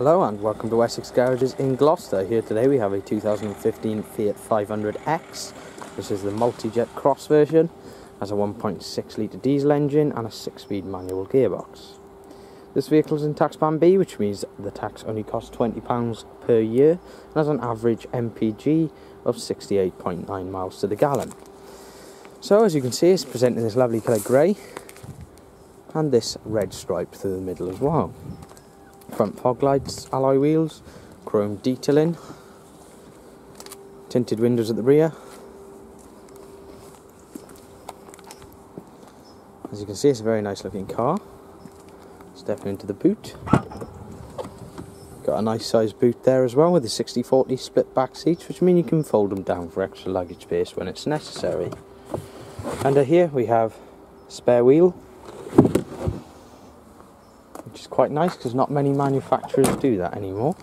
Hello and welcome to Wessex Garages in Gloucester. Here today we have a 2015 Fiat 500X. This is the multi-jet cross version. Has a 1.6 litre diesel engine and a 6-speed manual gearbox. This vehicle is in tax band B, which means the tax only costs £20 per year and has an average MPG of 68.9 miles to the gallon. So as you can see, it's presenting this lovely colour grey and this red stripe through the middle as well. Front fog lights, alloy wheels, chrome detailing, tinted windows at the rear. As you can see, it's a very nice looking car. Stepping into the boot, got a nice sized boot there as well with the 60-40 split back seats, which mean you can fold them down for extra luggage space when it's necessary. Under here we have spare wheel, which is quite nice because not many manufacturers do that anymore.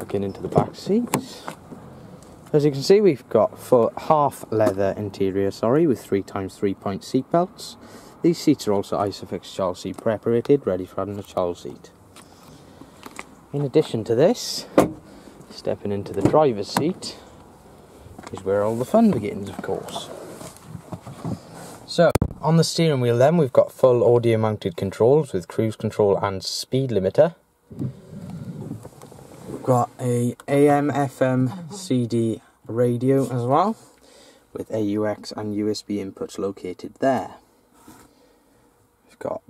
Looking into the back seats, as you can see, we've got for half leather interior, with 3x3 point seat belts. These seats are also Isofix child seat preparated, ready for adding a child seat. In addition to this, stepping into the driver's seat is where all the fun begins, of course. So, on the steering wheel then, we've got full audio mounted controls with cruise control and speed limiter. We've got a AM, FM, CD radio as well, with AUX and USB inputs located there. We've got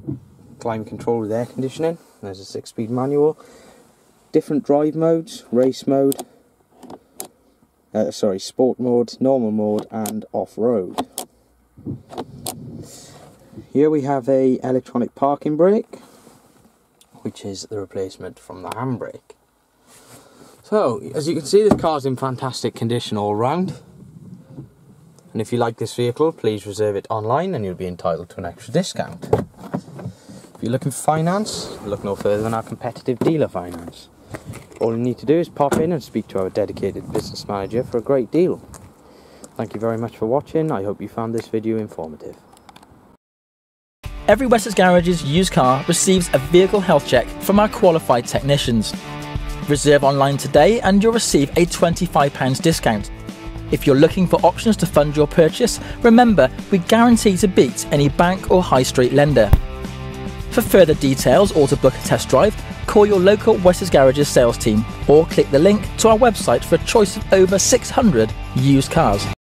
climate control with air conditioning. There's a 6-speed manual. Different drive modes, race mode, sport mode, normal mode and off-road. Here we have a electronic parking brake, which is the replacement from the handbrake. So, as you can see, this car's in fantastic condition all round. And if you like this vehicle, please reserve it online and you'll be entitled to an extra discount. If you're looking for finance, look no further than our competitive dealer finance. All you need to do is pop in and speak to our dedicated business manager for a great deal. Thank you very much for watching. I hope you found this video informative. Every Wessex Garages used car receives a vehicle health check from our qualified technicians. Reserve online today and you'll receive a £25 discount. If you're looking for options to fund your purchase, remember we guarantee to beat any bank or high street lender. For further details or to book a test drive, call your local Wessex Garages sales team or click the link to our website for a choice of over 600 used cars.